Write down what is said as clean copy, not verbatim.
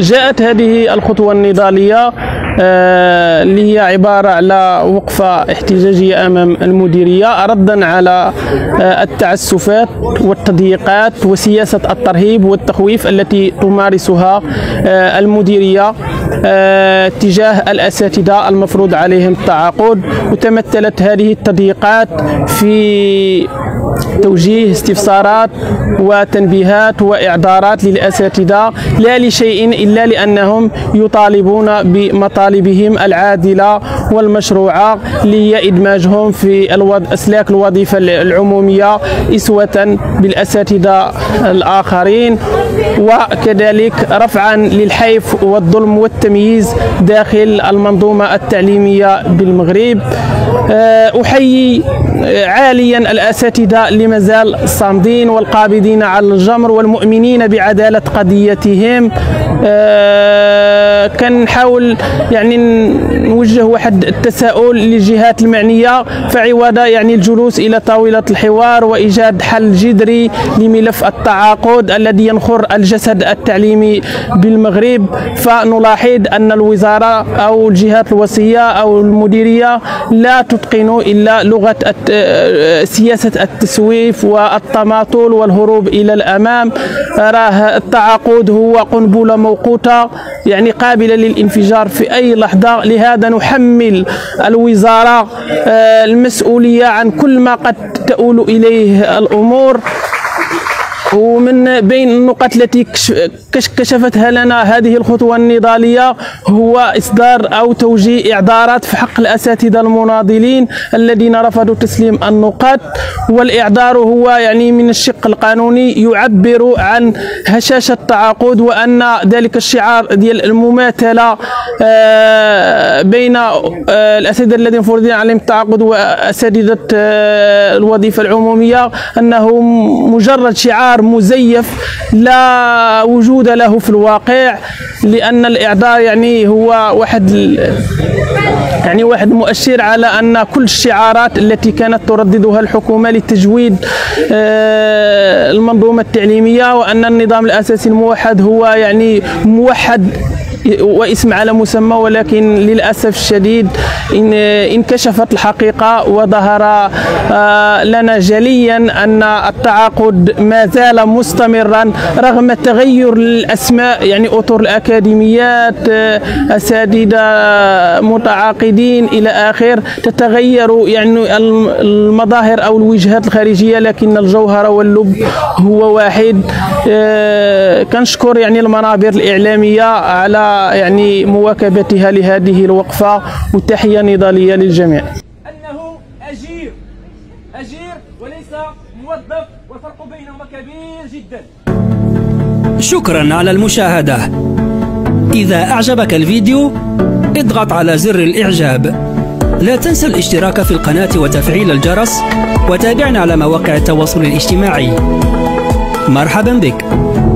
جاءت هذه الخطوة النضالية اللي هي عبارة على وقفة احتجاجية أمام المديرية ردا على التعسفات والتضييقات وسياسة الترهيب والتخويف التي تمارسها المديرية تجاه الأساتذة المفروض عليهم التعاقد. وتمثلت هذه التضييقات في توجيه استفسارات وتنبيهات وإعذارات للأساتذة لا لشيء إلا لأنهم يطالبون بمطالبهم العادلة والمشروعة لإدماجهم في أسلاك الوظيفة العمومية إسوة بالأساتذة الآخرين، وكذلك رفعا للحيف والظلم والتمييز داخل المنظومة التعليمية بالمغرب. أحيي عاليا الأساتذة لمازال الصامدين والقابضين على الجمر والمؤمنين بعدالة قضيتهم. كنحاول يعني نوجه واحد التساؤل للجهات المعنية فعوض يعني الجلوس إلى طاولة الحوار وإيجاد حل جذري لملف التعاقد الذي ينخر الجسد التعليمي بالمغرب، فنلاحظ أن الوزارة أو الجهات الوصية أو المديرية لا تتقن إلا لغة سياسة التسويف والتماطل والهروب إلى الأمام. راه التعاقد هو قنبلة موقوتة يعني قابلة للانفجار في أي لحظة، لهذا نحمل الوزارة المسؤولية عن كل ما قد تؤول إليه الأمور. ومن بين النقط التي كشفتها لنا هذه الخطوة النضالية هو إصدار أو توجيه إعذارات في حق الأساتذة المناضلين الذين رفضوا تسليم النقاط، والإعذار هو يعني من الشق القانوني يعبر عن هشاشة التعاقد وأن ذلك الشعار ديال المماثلة بين الأساتذة الذين فرض عليهم التعاقد وأساتذة الوظيفة العمومية أنه مجرد شعار مزيف لا وجود له في الواقع، لأن الإعذار يعني هو واحد مؤشر على أن كل الشعارات التي كانت ترددها الحكومة لتجويد المنظومة التعليمية وأن النظام الأساسي الموحد هو يعني موحد واسم على مسمى، ولكن للأسف الشديد انكشفت الحقيقة وظهر لنا جليا أن التعاقد ما زال مستمرا رغم تغير الأسماء، يعني أطر الأكاديميات أساتذة متعاقدين إلى آخر، تتغير يعني المظاهر أو الوجهات الخارجية لكن الجوهر واللب هو واحد. كنشكر يعني المنابر الإعلامية على يعني مواكبتها لهذه الوقفة، والتحية نضالية للجميع. أنه أجير وليس موظف، والفرق بينهما كبير جدا. شكرا على المشاهدة. إذا أعجبك الفيديو اضغط على زر الإعجاب، لا تنسى الاشتراك في القناة وتفعيل الجرس، وتابعنا على مواقع التواصل الاجتماعي. مرحبا بك.